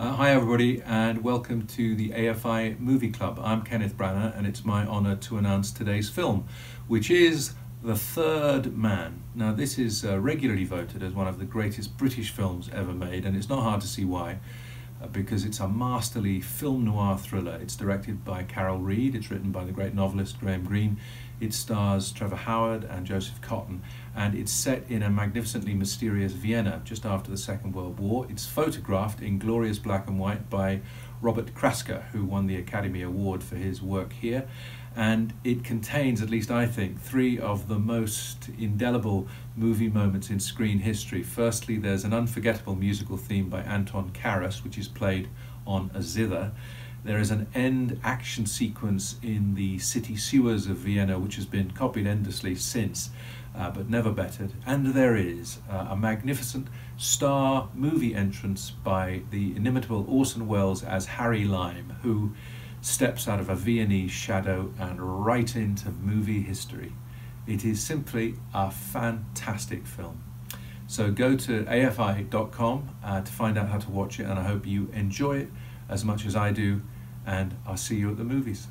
Hi everybody, and welcome to the AFI Movie Club. I'm Kenneth Branagh, and it's my honour to announce today's film, which is The Third Man. Now this is regularly voted as one of the greatest British films ever made, and it's not hard to see why, because it's a masterly film noir thriller. It's directed by Carol Reed, it's written by the great novelist Graham Greene, it stars Trevor Howard and Joseph Cotton, and it's set in a magnificently mysterious Vienna just after the Second World War. It's photographed in glorious black and white by Robert Krasker, who won the Academy Award for his work here, and it contains, at least I think, three of the most indelible movie moments in screen history. Firstly, there's an unforgettable musical theme by Anton Karas, which is played on a zither. There is an end action sequence in the city sewers of Vienna, which has been copied endlessly since, but never bettered. And there is a magnificent star movie entrance by the inimitable Orson Welles as Harry Lime, who steps out of a Viennese shadow and right into movie history. It is simply a fantastic film. So go to afi.com to find out how to watch it, and I hope you enjoy it as much as I do, and I'll see you at the movies.